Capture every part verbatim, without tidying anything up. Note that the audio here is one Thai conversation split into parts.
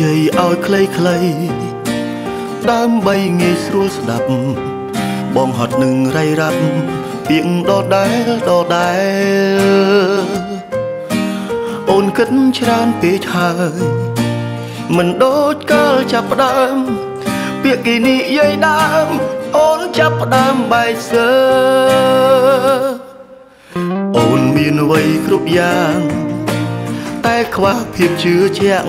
dây ao clay clay đám bay nghe sôi đập bong hạt nương ray rắp tiếng đo đái đo đái ôn kính tràn bể thải mình đốt cờ chập đám việc kỳ ni dây đám ôn chập đám bài sơ ôn miền vây khúc giangแต่คว้าเพียบเชื้อเชียง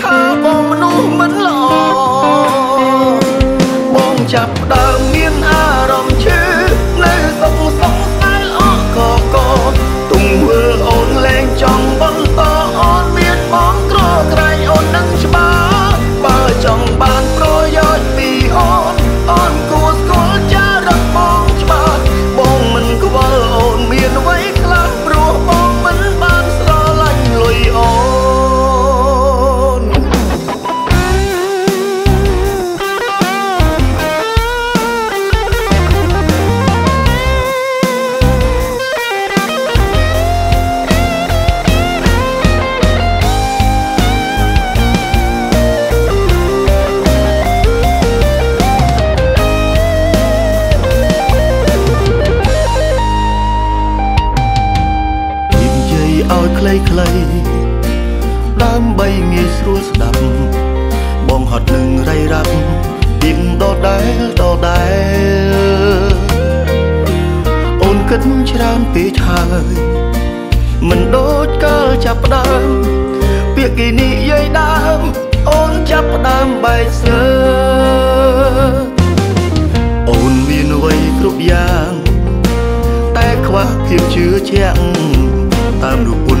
ถ้าบองมนุษย์มันหลอกบองจับประดามเมียนอารมณ์ชื่อในสงสงสายอ้อกอกอตุงเวอโอนแรงจองบนต่อด้ามใบเงยสวยดับบองหอดหนึ่งไรรับยิ่งดอดได้ดอดได้โอนขึ้นชานปีชายมันโดดเกลจับดามเปียกกีนี่ยัยดามโอนจับดามใบเสือโอนมีนไว้ครบยางแต่คว้าเพียงชื่อเชียงตามดูปุ่น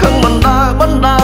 ข้างบรรดาบรรดา